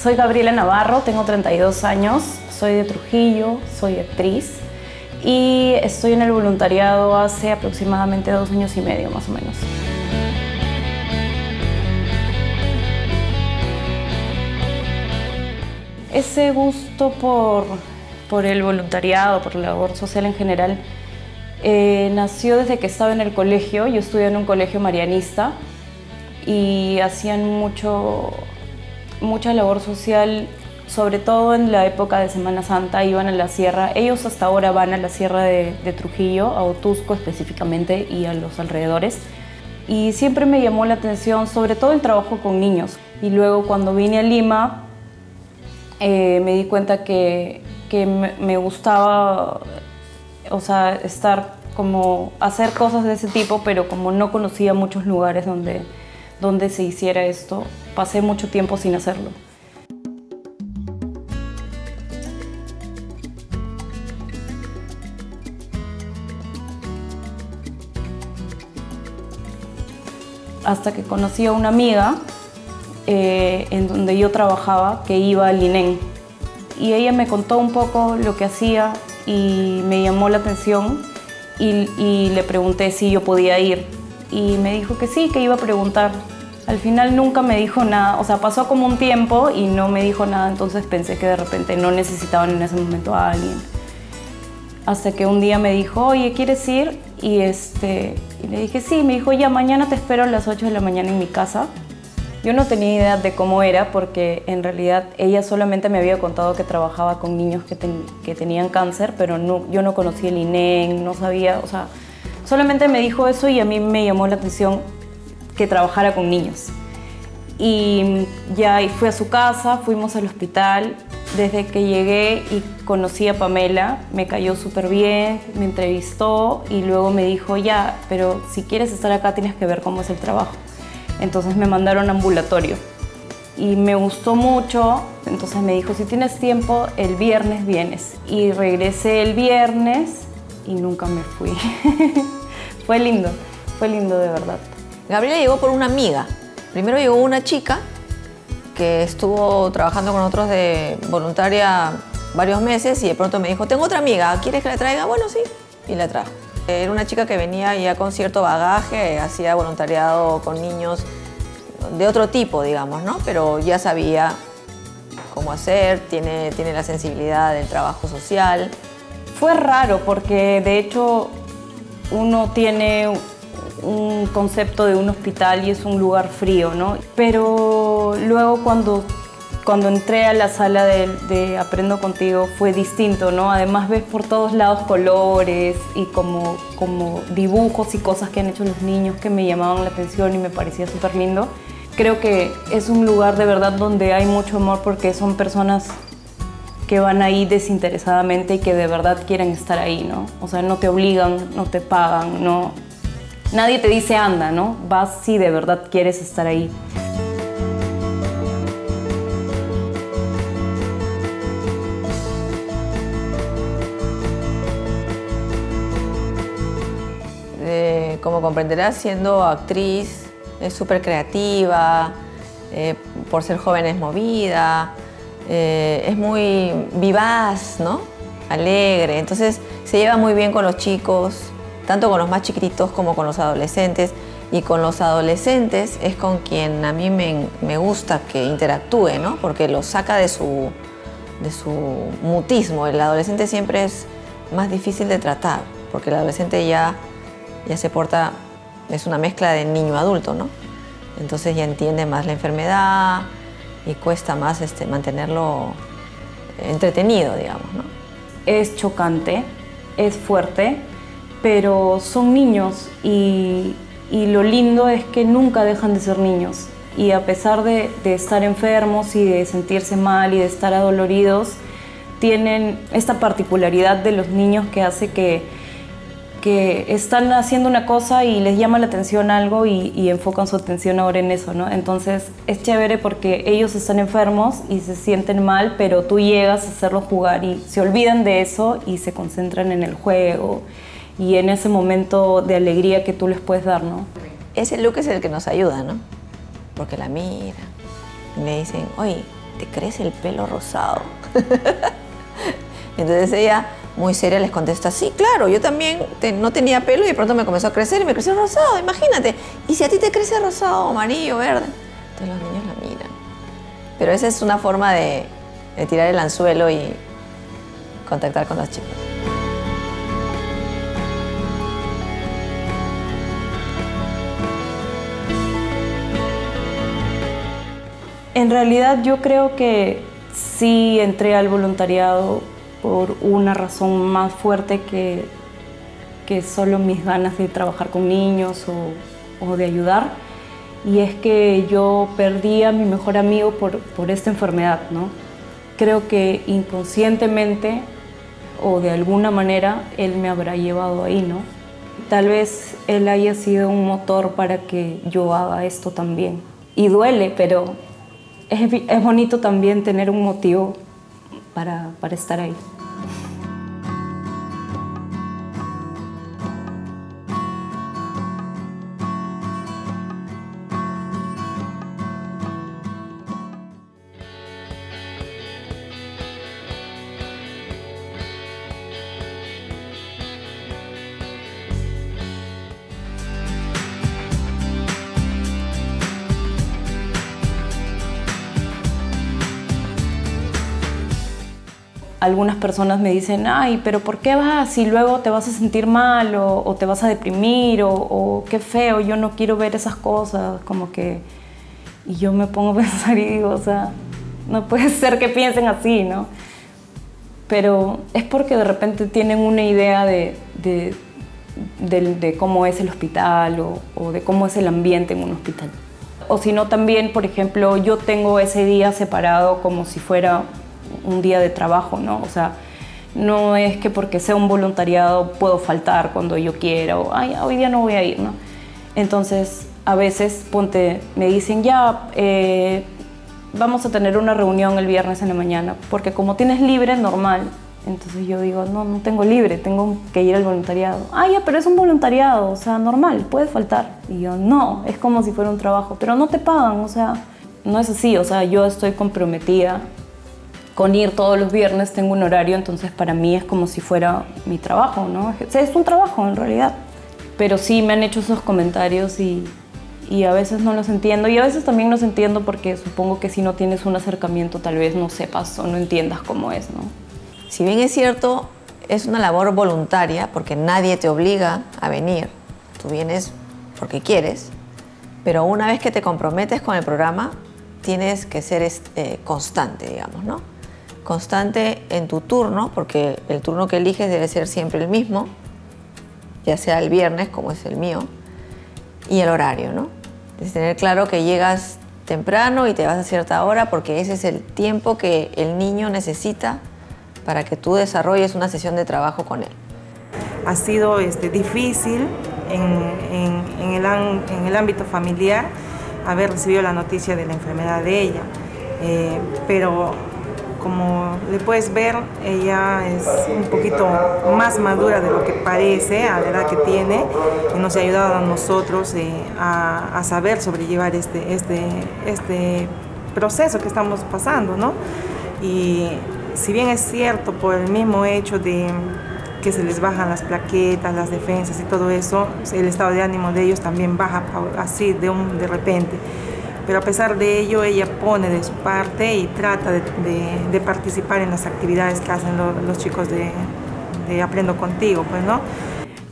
Soy Gabriela Navarro, tengo 32 años, soy de Trujillo, soy actriz y estoy en el voluntariado hace aproximadamente 2 años y medio, más o menos. Ese gusto por el voluntariado, por la labor social en general, nació desde que estaba en el colegio. Yo estudié en un colegio marianista y hacían mucha labor social, sobre todo en la época de Semana Santa. Iban a la sierra, ellos hasta ahora van a la sierra de Trujillo, a Otusco específicamente y a los alrededores. Y siempre me llamó la atención, sobre todo el trabajo con niños. Y luego cuando vine a Lima, me di cuenta que me gustaba, o sea, hacer cosas de ese tipo, pero como no conocía muchos lugares donde se hiciera esto, pasé mucho tiempo sin hacerlo. Hasta que conocí a una amiga en donde yo trabajaba, que iba al INEN. Y ella me contó un poco lo que hacía y me llamó la atención y le pregunté si yo podía ir. Y me dijo que sí, que iba a preguntar. Al final nunca me dijo nada, o sea, pasó como un tiempo y no me dijo nada, entonces pensé que de repente no necesitaban en ese momento a alguien. Hasta que un día me dijo, oye, ¿quieres ir? Y le dije sí, me dijo, ya, mañana te espero a las 8 de la mañana en mi casa. Yo no tenía idea de cómo era porque en realidad ella solamente me había contado que trabajaba con niños que tenían cáncer, pero no, yo no conocía el INEN, no sabía, o sea, solamente me dijo eso y a mí me llamó la atención que trabajara con niños. Y ya fui a su casa, fuimos al hospital. Desde que llegué y conocí a Pamela, me cayó súper bien, me entrevistó y luego me dijo, ya, pero si quieres estar acá tienes que ver cómo es el trabajo. Entonces me mandaron a ambulatorio y me gustó mucho. Entonces me dijo, si tienes tiempo, el viernes vienes. Y regresé el viernes y nunca me fui. Fue lindo de verdad. Gabriela llegó por una amiga. Primero llegó una chica que estuvo trabajando con nosotros de voluntaria varios meses y de pronto me dijo, tengo otra amiga, ¿quieres que la traiga? Bueno, sí, y la trajo. Era una chica que venía ya con cierto bagaje, hacía voluntariado con niños de otro tipo, digamos, ¿no? Pero ya sabía cómo hacer, tiene la sensibilidad del trabajo social. Fue raro porque, de hecho, uno tiene un concepto de un hospital y es un lugar frío, ¿no? Pero luego cuando entré a la sala de Aprendo Contigo fue distinto, ¿no? Además ves por todos lados colores y como dibujos y cosas que han hecho los niños que me llamaban la atención y me parecía súper lindo. Creo que es un lugar de verdad donde hay mucho amor porque son personas que van ahí desinteresadamente y que de verdad quieren estar ahí, ¿no? O sea, no te obligan, no te pagan, no. Nadie te dice anda, ¿no? Vas si de verdad quieres estar ahí. Como comprenderás, siendo actriz, es súper creativa, por ser joven es movida, es muy vivaz, ¿no? Alegre, entonces se lleva muy bien con los chicos, tanto con los más chiquitos como con los adolescentes. Y con los adolescentes es con quien a mí me gusta que interactúe, ¿no? Porque lo saca de su mutismo. El adolescente siempre es más difícil de tratar, porque el adolescente ya se porta, es una mezcla de niño-adulto, ¿no? Entonces ya entiende más la enfermedad y cuesta más mantenerlo entretenido, digamos, ¿no? Es chocante, es fuerte, pero son niños y lo lindo es que nunca dejan de ser niños. Y a pesar de estar enfermos y de sentirse mal y de estar adoloridos, tienen esta particularidad de los niños que hace que están haciendo una cosa y les llama la atención algo y enfocan su atención ahora en eso, ¿no? Entonces es chévere porque ellos están enfermos y se sienten mal, pero tú llegas a hacerlos jugar y se olvidan de eso y se concentran en el juego y en ese momento de alegría que tú les puedes dar, ¿no? Ese look es el que nos ayuda, ¿no? Porque la mira y le dicen, oye, te crece el pelo rosado. Entonces ella, muy seria, les contesta, sí, claro, yo también no tenía pelo y de pronto me comenzó a crecer y me creció rosado, imagínate. Y si a ti te crece rosado, amarillo, verde. Entonces los niños la miran. Pero esa es una forma de tirar el anzuelo y contactar con los chicos. En realidad yo creo que sí entré al voluntariado por una razón más fuerte que solo mis ganas de trabajar con niños o de ayudar. Y es que yo perdí a mi mejor amigo por esta enfermedad, ¿no? Creo que inconscientemente o de alguna manera él me habrá llevado ahí, ¿no? Tal vez él haya sido un motor para que yo haga esto también. Y duele, pero... Es bonito también tener un motivo para estar ahí. Algunas personas me dicen, ay, pero ¿por qué vas? Y luego te vas a sentir mal o te vas a deprimir o qué feo, yo no quiero ver esas cosas, como que... Y yo me pongo a pensar y digo, o sea, no puede ser que piensen así, ¿no? Pero es porque de repente tienen una idea de cómo es el hospital o de cómo es el ambiente en un hospital. O si no también, por ejemplo, yo tengo ese día separado como si fuera un día de trabajo, ¿no? O sea, no es que porque sea un voluntariado puedo faltar cuando yo quiera o, ay, hoy día no voy a ir, ¿no? Entonces, a veces, ponte, me dicen, ya, vamos a tener una reunión el viernes en la mañana, porque como tienes libre, normal. Entonces yo digo, no, no tengo libre, tengo que ir al voluntariado. Ah, ya, pero es un voluntariado, o sea, normal, puedes faltar. Y yo, no, es como si fuera un trabajo, pero no te pagan, o sea, no es así, o sea, yo estoy comprometida con ir todos los viernes, tengo un horario, entonces para mí es como si fuera mi trabajo, ¿no? Es un trabajo en realidad. Pero sí, me han hecho esos comentarios y a veces no los entiendo. Y a veces también los entiendo porque supongo que si no tienes un acercamiento tal vez no sepas o no entiendas cómo es, ¿no? Si bien es cierto, es una labor voluntaria porque nadie te obliga a venir. Tú vienes porque quieres, pero una vez que te comprometes con el programa tienes que ser constante, digamos, ¿no? Constante en tu turno, porque el turno que eliges debe ser siempre el mismo, ya sea el viernes, como es el mío, y el horario, ¿no? Es tener claro que llegas temprano y te vas a cierta hora, porque ese es el tiempo que el niño necesita para que tú desarrolles una sesión de trabajo con él. Ha sido difícil en el ámbito familiar haber recibido la noticia de la enfermedad de ella, pero... Como le puedes ver, ella es un poquito más madura de lo que parece a la edad que tiene y nos ha ayudado a nosotros a saber sobrellevar este proceso que estamos pasando, ¿no? Y si bien es cierto, por el mismo hecho de que se les bajan las plaquetas, las defensas y todo eso, el estado de ánimo de ellos también baja así de repente. Pero a pesar de ello, ella pone de su parte y trata de participar en las actividades que hacen los chicos de Aprendo Contigo, pues, ¿no?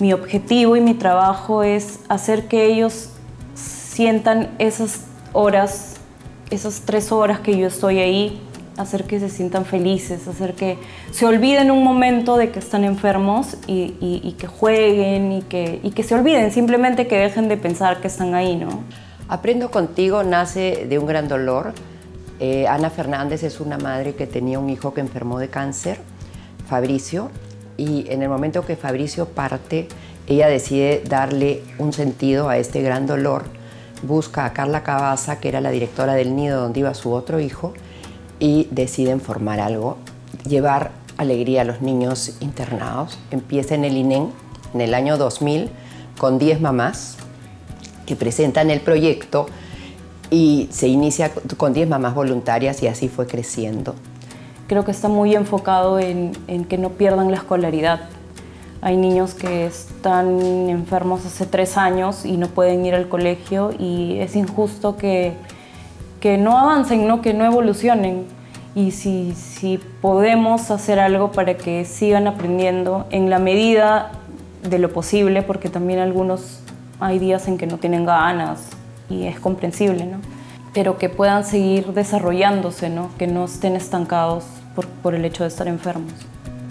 Mi objetivo y mi trabajo es hacer que ellos sientan esas horas, esas 3 horas que yo estoy ahí, hacer que se sientan felices, hacer que se olviden un momento de que están enfermos y que jueguen y que se olviden, simplemente que dejen de pensar que están ahí, ¿no? Aprendo Contigo nace de un gran dolor. Ana Fernández es una madre que tenía un hijo que enfermó de cáncer, Fabricio, y en el momento que Fabricio parte, ella decide darle un sentido a este gran dolor. Busca a Carla Cabaza, que era la directora del nido donde iba su otro hijo, y deciden formar algo, llevar alegría a los niños internados. Empieza en el INEN, en el año 2000, con 10 mamás, que presentan el proyecto y se inicia con 10 mamás voluntarias y así fue creciendo. Creo que está muy enfocado en que no pierdan la escolaridad. Hay niños que están enfermos hace 3 años y no pueden ir al colegio y es injusto que no avancen, ¿no? Que no evolucionen. Y si podemos hacer algo para que sigan aprendiendo en la medida de lo posible, porque también algunos hay días en que no tienen ganas y es comprensible, ¿no? Pero que puedan seguir desarrollándose, ¿no? Que no estén estancados por el hecho de estar enfermos.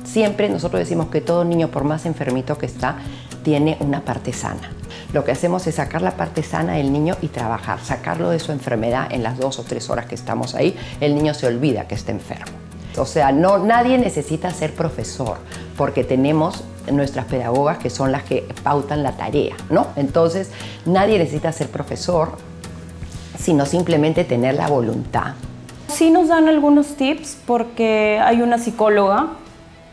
Siempre nosotros decimos que todo niño, por más enfermito que está, tiene una parte sana. Lo que hacemos es sacar la parte sana del niño y trabajar, sacarlo de su enfermedad en las 2 o 3 horas que estamos ahí. El niño se olvida que está enfermo. O sea, no, nadie necesita ser profesor porque tenemos nuestras pedagogas que son las que pautan la tarea, ¿no? Entonces, nadie necesita ser profesor, sino simplemente tener la voluntad. Sí nos dan algunos tips porque hay una psicóloga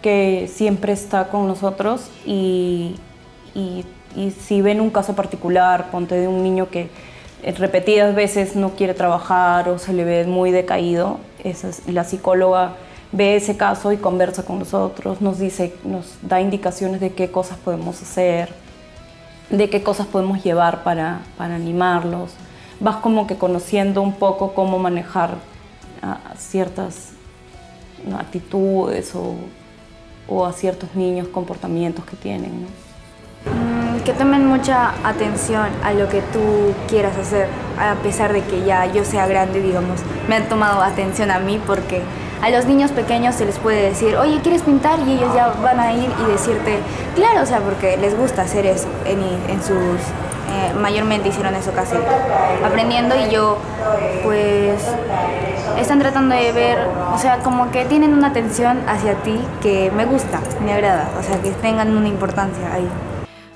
que siempre está con nosotros y si ven un caso particular, ponte de un niño que repetidas veces no quiere trabajar o se le ve muy decaído, la psicóloga ve ese caso y conversa con nosotros, nos dice, nos da indicaciones de qué cosas podemos hacer, de qué cosas podemos llevar para animarlos. Vas como que conociendo un poco cómo manejar a ciertas actitudes o a ciertos niños, comportamientos que tienen, ¿no? Que tomen mucha atención a lo que tú quieras hacer, a pesar de que ya yo sea grande, digamos, me han tomado atención a mí porque a los niños pequeños se les puede decir, oye, ¿quieres pintar? Y ellos ya van a ir y decirte, claro, o sea, porque les gusta hacer eso. Mayormente hicieron eso casi aprendiendo y yo, pues, están tratando de ver, o sea, como que tienen una atención hacia ti que me gusta, me agrada, o sea, que tengan una importancia ahí.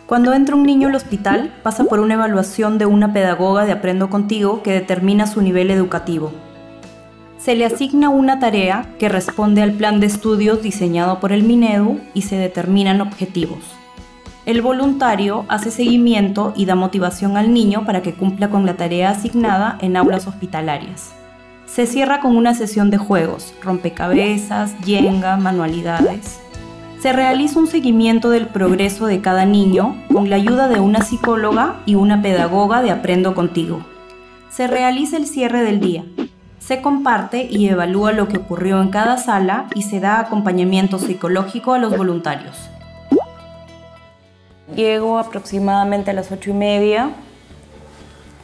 Cuando entra un niño al hospital, pasa por una evaluación de una pedagoga de Aprendo Contigo que determina su nivel educativo. Se le asigna una tarea que responde al plan de estudios diseñado por el Minedu y se determinan objetivos. El voluntario hace seguimiento y da motivación al niño para que cumpla con la tarea asignada en aulas hospitalarias. Se cierra con una sesión de juegos, rompecabezas, yenga, manualidades. Se realiza un seguimiento del progreso de cada niño con la ayuda de una psicóloga y una pedagoga de Aprendo Contigo. Se realiza el cierre del día. Se comparte y evalúa lo que ocurrió en cada sala y se da acompañamiento psicológico a los voluntarios. Llego aproximadamente a las 8:30.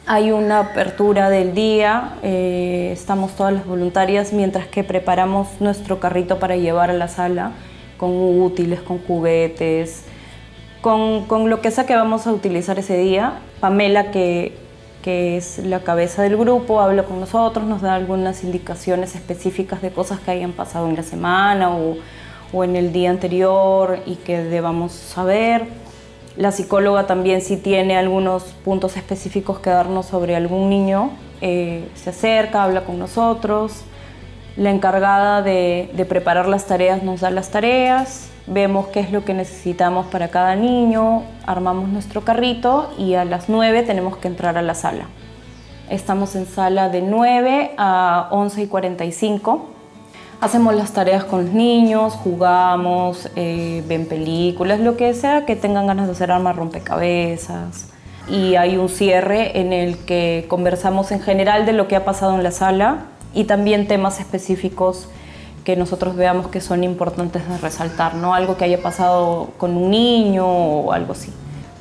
Hay una apertura del día. Estamos todas las voluntarias mientras que preparamos nuestro carrito para llevar a la sala con útiles, con juguetes, con lo que sea que vamos a utilizar ese día. Pamela, que es la cabeza del grupo, habla con nosotros, nos da algunas indicaciones específicas de cosas que hayan pasado en la semana o en el día anterior y que debamos saber. La psicóloga también, si tiene algunos puntos específicos que darnos sobre algún niño, se acerca, habla con nosotros. La encargada de preparar las tareas nos da las tareas, vemos qué es lo que necesitamos para cada niño, armamos nuestro carrito y a las 9 tenemos que entrar a la sala. Estamos en sala de 9 a 11:45. Hacemos las tareas con los niños, jugamos, ven películas, lo que sea que tengan ganas de hacer, armar rompecabezas. Y hay un cierre en el que conversamos en general de lo que ha pasado en la sala y también temas específicos que nosotros veamos que son importantes de resaltar, ¿no? Algo que haya pasado con un niño o algo así.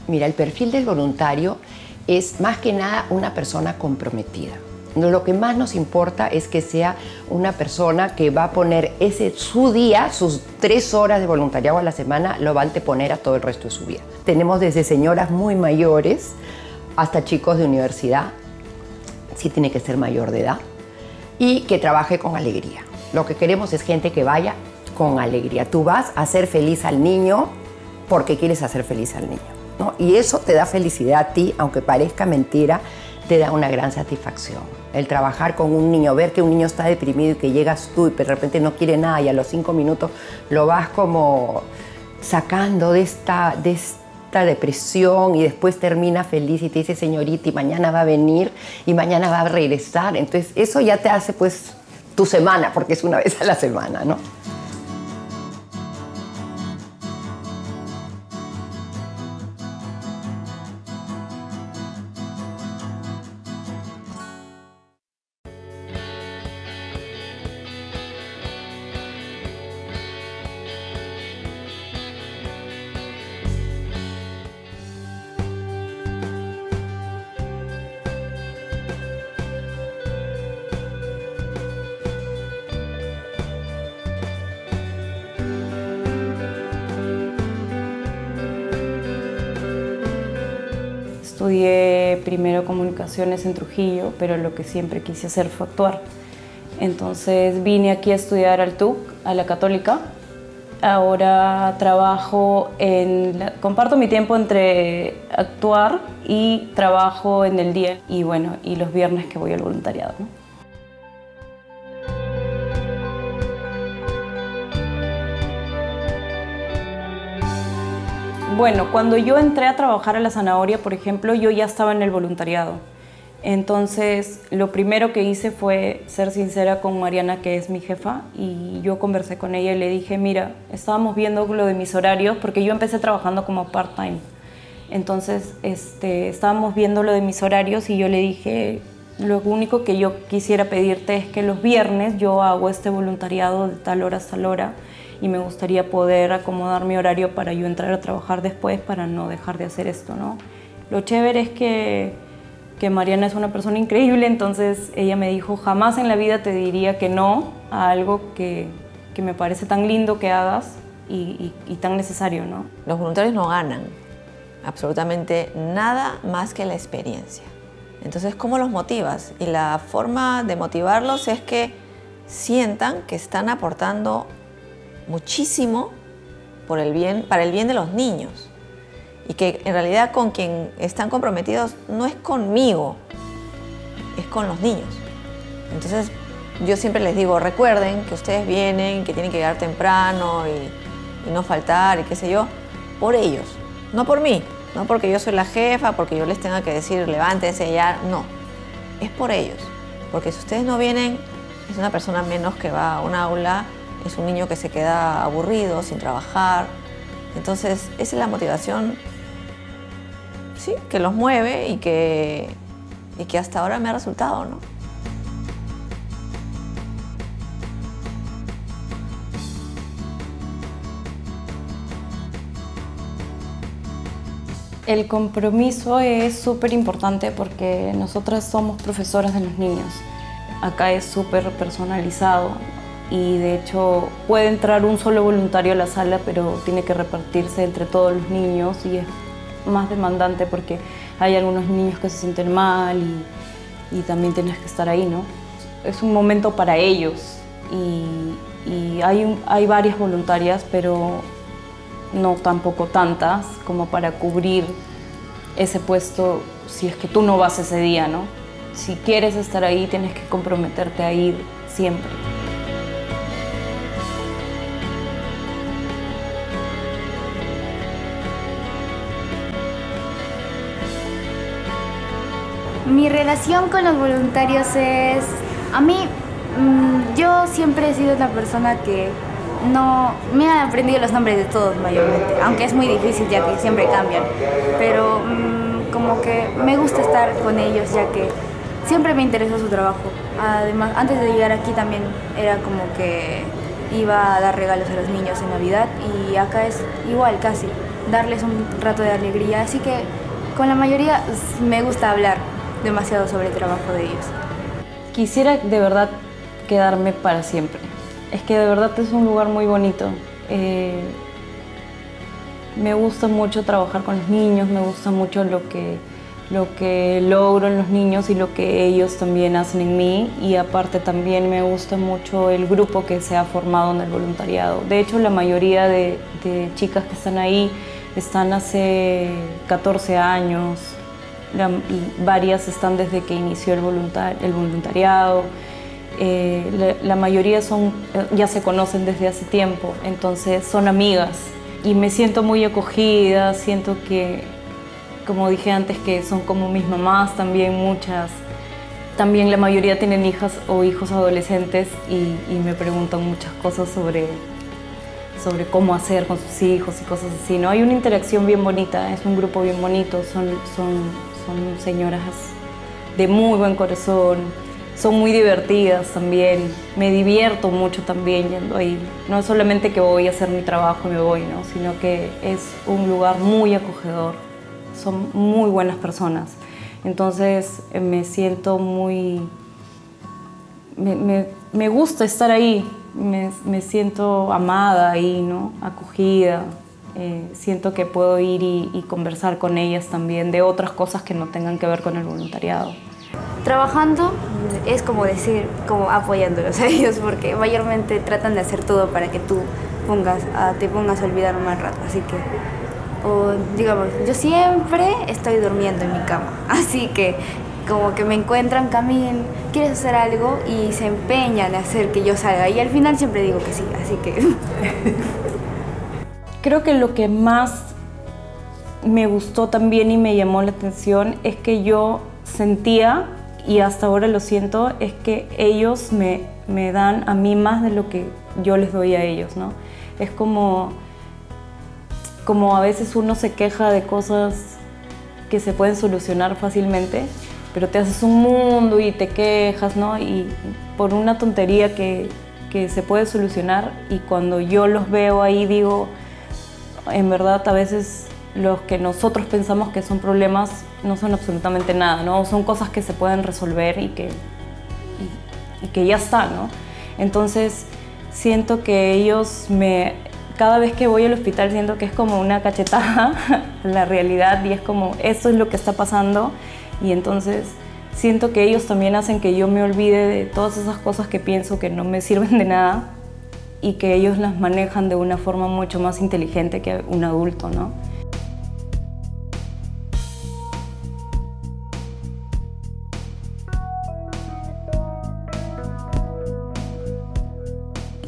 Mira, el perfil del voluntario es más que nada una persona comprometida. Lo que más nos importa es que sea una persona que va a poner su día, sus 3 horas de voluntariado a la semana, lo va a anteponer a todo el resto de su vida. Tenemos desde señoras muy mayores hasta chicos de universidad, sí tiene que ser mayor de edad, y que trabaje con alegría. Lo que queremos es gente que vaya con alegría. Tú vas a hacer feliz al niño porque quieres hacer feliz al niño, ¿no? Y eso te da felicidad a ti, aunque parezca mentira, te da una gran satisfacción. El trabajar con un niño, ver que un niño está deprimido y que llegas tú y de repente no quiere nada y a los 5 minutos lo vas como sacando de esta harta depresión y después termina feliz y te dice, señorita, y mañana va a venir y mañana va a regresar. Entonces eso ya te hace pues tu semana, porque es una vez a la semana, ¿no? Estudié primero comunicaciones en Trujillo, pero lo que siempre quise hacer fue actuar. Entonces vine aquí a estudiar al TUC, a la Católica. Ahora trabajo comparto mi tiempo entre actuar y trabajo en el día. Y bueno, y los viernes que voy al voluntariado, ¿no? Bueno, cuando yo entré a trabajar a La Zanahoria, por ejemplo, yo ya estaba en el voluntariado. Entonces, lo primero que hice fue ser sincera con Mariana, que es mi jefa, y yo conversé con ella y le dije, mira, estábamos viendo lo de mis horarios, porque yo empecé trabajando como part-time. Entonces, estábamos viendo lo de mis horarios y yo le dije, lo único que yo quisiera pedirte es que los viernes yo hago este voluntariado de tal hora a tal hora, y me gustaría poder acomodar mi horario para yo entrar a trabajar después para no dejar de hacer esto, ¿no? Lo chévere es que Mariana es una persona increíble, entonces ella me dijo, jamás en la vida te diría que no a algo que me parece tan lindo que hagas y tan necesario, ¿no? Los voluntarios no ganan absolutamente nada más que la experiencia. Entonces, ¿cómo los motivas? Y la forma de motivarlos es que sientan que están aportando muchísimo para el bien de los niños, y que en realidad con quien están comprometidos no es conmigo, es con los niños. Entonces yo siempre les digo, recuerden que ustedes vienen, que tienen que llegar temprano y no faltar y qué sé yo, por ellos, no por mí, no porque yo soy la jefa, porque yo les tenga que decir levántense ya, no, es por ellos, porque si ustedes no vienen es una persona menos que va a un aula, es un niño que se queda aburrido, sin trabajar. Entonces, esa es la motivación, sí, que los mueve y que hasta ahora me ha resultado, ¿no? El compromiso es súper importante porque nosotras somos profesoras de los niños. Acá es súper personalizado. Y de hecho puede entrar un solo voluntario a la sala, pero tiene que repartirse entre todos los niños y es más demandante porque hay algunos niños que se sienten mal y también tienes que estar ahí, ¿no? Es un momento para ellos y hay varias voluntarias, pero no tampoco tantas como para cubrir ese puesto si es que tú no vas ese día, ¿no? Si quieres estar ahí, tienes que comprometerte a ir siempre. Mi relación con los voluntarios es... A mí, yo siempre he sido una persona que no... Me han aprendido los nombres de todos mayormente, aunque es muy difícil ya que siempre cambian. Pero como que me gusta estar con ellos ya que siempre me interesó su trabajo. Además, antes de llegar aquí también era como que iba a dar regalos a los niños en Navidad y acá es igual casi, darles un rato de alegría. Así que con la mayoría me gusta hablar demasiado sobre el trabajo de ellos. Quisiera de verdad quedarme para siempre. Es que de verdad es un lugar muy bonito. Me gusta mucho trabajar con los niños, me gusta mucho lo que logro en los niños y lo que ellos también hacen en mí. Y aparte también me gusta mucho el grupo que se ha formado en el voluntariado. De hecho, la mayoría de chicas que están ahí están hace 14 años. Varias están desde que inició el voluntariado, la mayoría ya se conocen desde hace tiempo, entonces son amigas y me siento muy acogida, siento que, como dije antes, que son como mis mamás también muchas. También la mayoría tienen hijas o hijos adolescentes y me preguntan muchas cosas sobre cómo hacer con sus hijos y cosas así, ¿no? Hay una interacción bien bonita, es un grupo bien bonito, son señoras de muy buen corazón, son muy divertidas también, me divierto mucho también yendo ahí. No es solamente que voy a hacer mi trabajo y me voy, ¿no? Sino que es un lugar muy acogedor, son muy buenas personas. Entonces me siento muy... Me gusta estar ahí, me siento amada ahí, ¿no? Acogida. Siento que puedo ir y conversar con ellas también de otras cosas que no tengan que ver con el voluntariado. Trabajando es como decir, como apoyándolos a ellos, porque mayormente tratan de hacer todo para que tú te pongas a olvidar más rato, así que... O, digamos, yo siempre estoy durmiendo en mi cama, así que como que me encuentran, Camil, ¿quieres hacer algo? Y se empeñan a hacer que yo salga y al final siempre digo que sí, así que... Creo que lo que más me gustó también y me llamó la atención es que yo sentía, y hasta ahora lo siento, es que ellos me dan a mí más de lo que yo les doy a ellos, ¿no? Es como a veces uno se queja de cosas que se pueden solucionar fácilmente, pero te haces un mundo y te quejas, ¿no? Y por una tontería que se puede solucionar, y cuando yo los veo ahí digo, en verdad a veces los que nosotros pensamos que son problemas no son absolutamente nada, ¿no? Son cosas que se pueden resolver y que ya está, ¿no? Entonces siento que ellos Cada vez que voy al hospital siento que es como una cachetada a la realidad y es como, esto es lo que está pasando, y entonces siento que ellos también hacen que yo me olvide de todas esas cosas que pienso que no me sirven de nada y que ellos las manejan de una forma mucho más inteligente que un adulto, ¿no?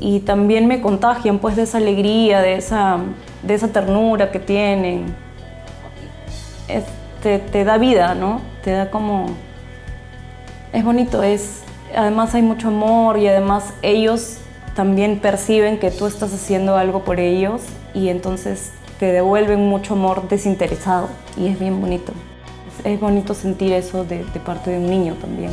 Y también me contagian pues de esa alegría, de esa ternura que tienen. Te da vida, ¿no? Te da como... Es bonito, además hay mucho amor y además ellos también perciben que tú estás haciendo algo por ellos y entonces te devuelven mucho amor desinteresado y es bien bonito. Es bonito sentir eso de parte de un niño también.